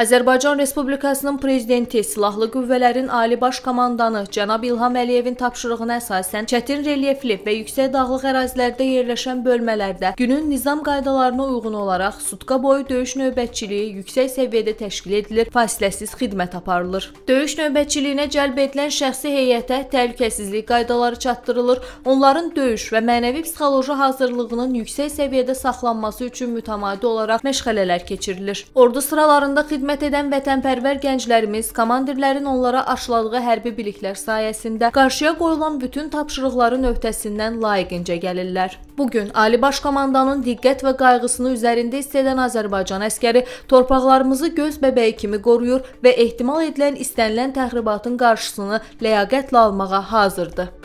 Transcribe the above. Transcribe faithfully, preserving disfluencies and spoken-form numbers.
Azərbaycan Respublikasının Prezidenti, Silahlı Qüvvələrin Ali Baş Komandanı cənab İlham Əliyevin tapşırığına əsasən çətin relyefli və yüksək dağlıq ərazilərdə yerləşən bölmələrdə günün nizam qaydalarına uyğun olaraq sutka boyu döyüş növbətçiliyi yüksək səviyyədə təşkil edilir, fasiləsiz xidmət aparılır. Döyüş növbətçiliyinə cəlb edilən şəxsi heyətə təhlükəsizlik qaydaları çatdırılır, onların döyüş və mənəvi psixoloji hazırlığının yüksək səviyyədə saxlanması üçün mütəmadi olaraq məşğələlər keçirilir. Ordu sıralarında xidmət Xidmət edən vətənpərvər gənclərimiz, komandirlərin onlara aşıladığı hərbi biliklər sayəsində qarşıya qoyulan bütün tapşırıqların öhdəsindən layiqincə gəlirlər. Bugün Ali Baş Komandanın diqqət və qayğısını üzərində hiss edən Azərbaycan əskəri torpaqlarımızı göz bəbəyi kimi qoruyur və ehtimal edilən istənilən təxribatın qarşısını ləyaqətlə almağa hazırdır.